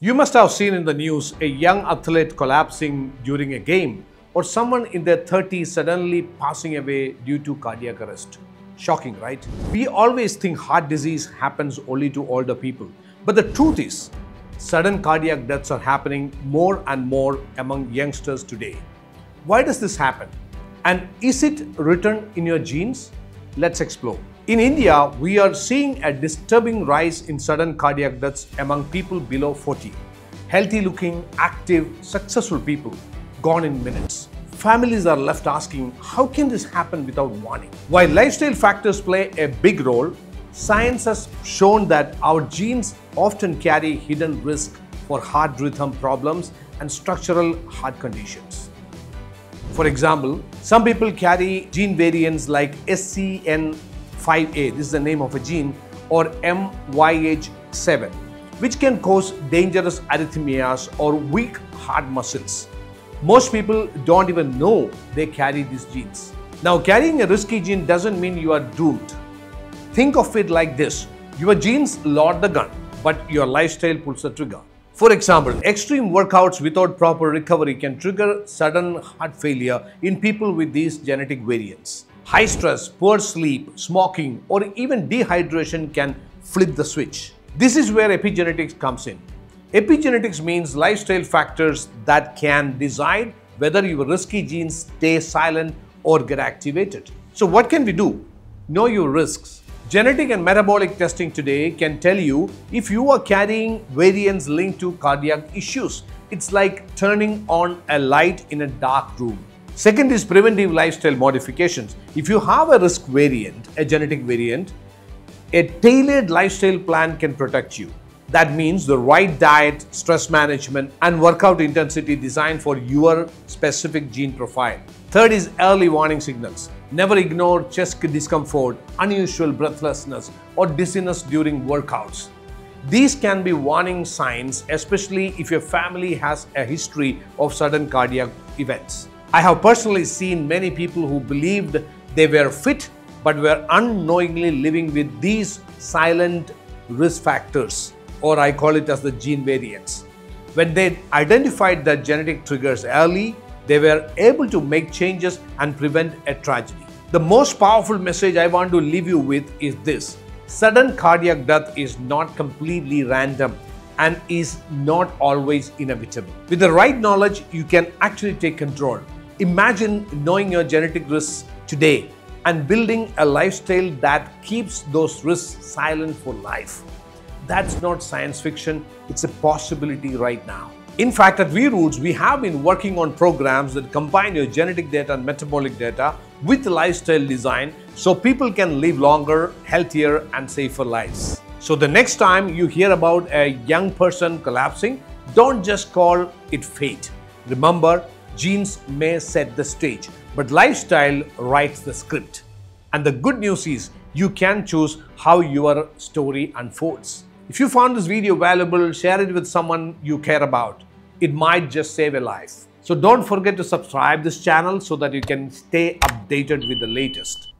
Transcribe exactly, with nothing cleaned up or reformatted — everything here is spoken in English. You must have seen in the news a young athlete collapsing during a game or someone in their thirties suddenly passing away due to cardiac arrest. Shocking, right? We always think heart disease happens only to older people. But the truth is, sudden cardiac deaths are happening more and more among youngsters today. Why does this happen? And is it written in your genes? Let's explore. In India, we are seeing a disturbing rise in sudden cardiac deaths among people below forty. Healthy-looking, active, successful people gone in minutes. Families are left asking, how can this happen without warning? While lifestyle factors play a big role, science has shown that our genes often carry hidden risk for heart rhythm problems and structural heart conditions. For example, some people carry gene variants like S C N five A, this is the name of a gene, or M Y H seven, which can cause dangerous arrhythmias or weak heart muscles. Most people don't even know they carry these genes. Now, carrying a risky gene doesn't mean you are doomed. Think of it like this. Your genes load the gun, but your lifestyle pulls the trigger. For example, extreme workouts without proper recovery can trigger sudden heart failure in people with these genetic variants. High stress, poor sleep, smoking, or even dehydration can flip the switch. This is where epigenetics comes in. Epigenetics means lifestyle factors that can decide whether your risky genes stay silent or get activated. So what can we do? Know your risks. Genetic and metabolic testing today can tell you if you are carrying variants linked to cardiac issues. It's like turning on a light in a dark room. Second is preventive lifestyle modifications. If you have a risk variant, a genetic variant, a tailored lifestyle plan can protect you. That means the right diet, stress management, and workout intensity designed for your specific gene profile. Third is early warning signals. Never ignore chest discomfort, unusual breathlessness, or dizziness during workouts. These can be warning signs, especially if your family has a history of sudden cardiac events. I have personally seen many people who believed they were fit but were unknowingly living with these silent risk factors, or I call it as the gene variants. When they identified the genetic triggers early, they were able to make changes and prevent a tragedy. The most powerful message I want to leave you with is this: sudden cardiac death is not completely random and is not always inevitable. With the right knowledge, you can actually take control. Imagine knowing your genetic risks today and building a lifestyle that keeps those risks silent for life. That's not science fiction, it's a possibility right now. In fact, at Vieroots, we have been working on programs that combine your genetic data and metabolic data with lifestyle design so people can live longer, healthier, and safer lives. So the next time you hear about a young person collapsing, don't just call it fate. Remember, genes may set the stage, but lifestyle writes the script. And the good news is, you can choose how your story unfolds. If you found this video valuable, share it with someone you care about. It might just save a life. So don't forget to subscribe this channel so that you can stay updated with the latest.